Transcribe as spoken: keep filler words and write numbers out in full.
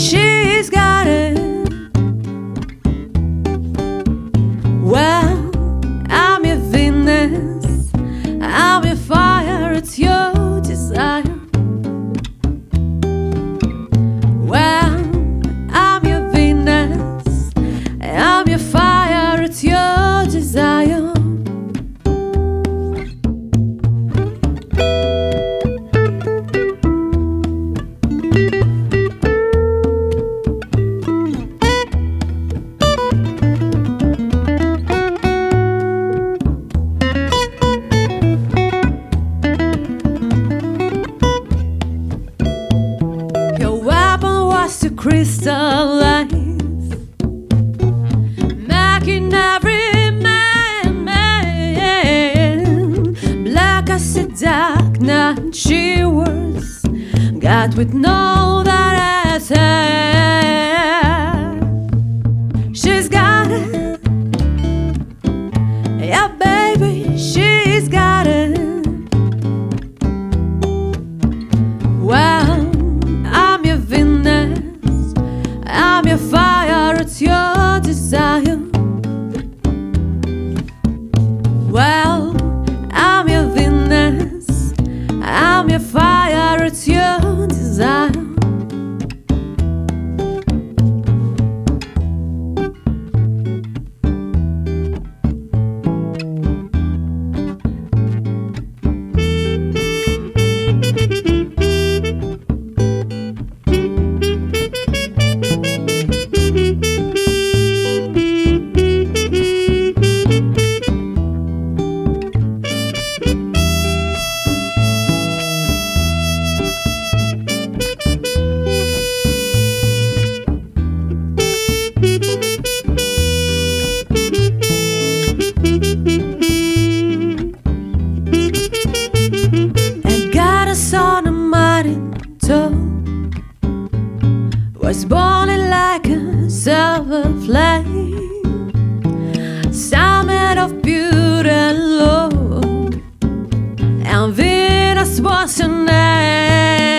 she's got it. Well, I'm your Venus, I'm your fire, it's your desire. Well, I'm your Venus, I'm your fire, it's your desire. To crystallize, making every man, man black as a dark night. She was God with no that as her. She's got it, yeah, baby, she's got it. Your desire. Well, I'm your Venus, I'm your fire, it's your desire. Was born in like a silver flame, summit of beauty and love, and Venus was her name.